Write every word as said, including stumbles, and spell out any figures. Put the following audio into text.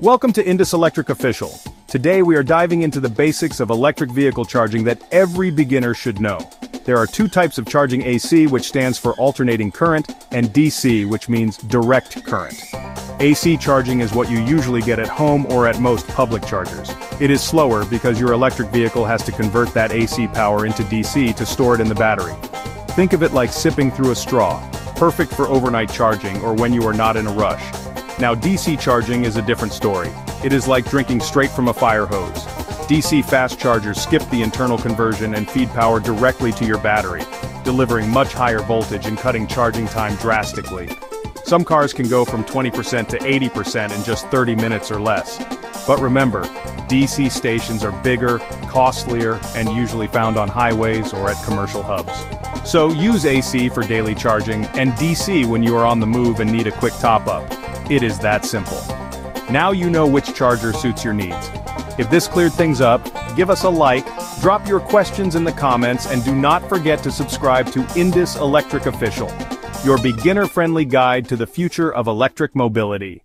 Welcome to Indus Electric Official. Today we are diving into the basics of electric vehicle charging that every beginner should know. There are two types of charging: A C, which stands for alternating current, and D C, which means direct current. A C charging is what you usually get at home or at most public chargers. It is slower because your electric vehicle has to convert that A C power into D C to store it in the battery. Think of it like sipping through a straw, perfect for overnight charging or when you are not in a rush. Now, D C charging is a different story. It is like drinking straight from a fire hose. D C fast chargers skip the internal conversion and feed power directly to your battery, delivering much higher voltage and cutting charging time drastically. Some cars can go from twenty percent to eighty percent in just thirty minutes or less. But remember, D C stations are bigger, costlier, and usually found on highways or at commercial hubs. So use A C for daily charging and D C when you are on the move and need a quick top-up. It is that simple. Now you know which charger suits your needs. If this cleared things up, give us a like, drop your questions in the comments, and do not forget to subscribe to Indus Electric Official, your beginner-friendly guide to the future of electric mobility.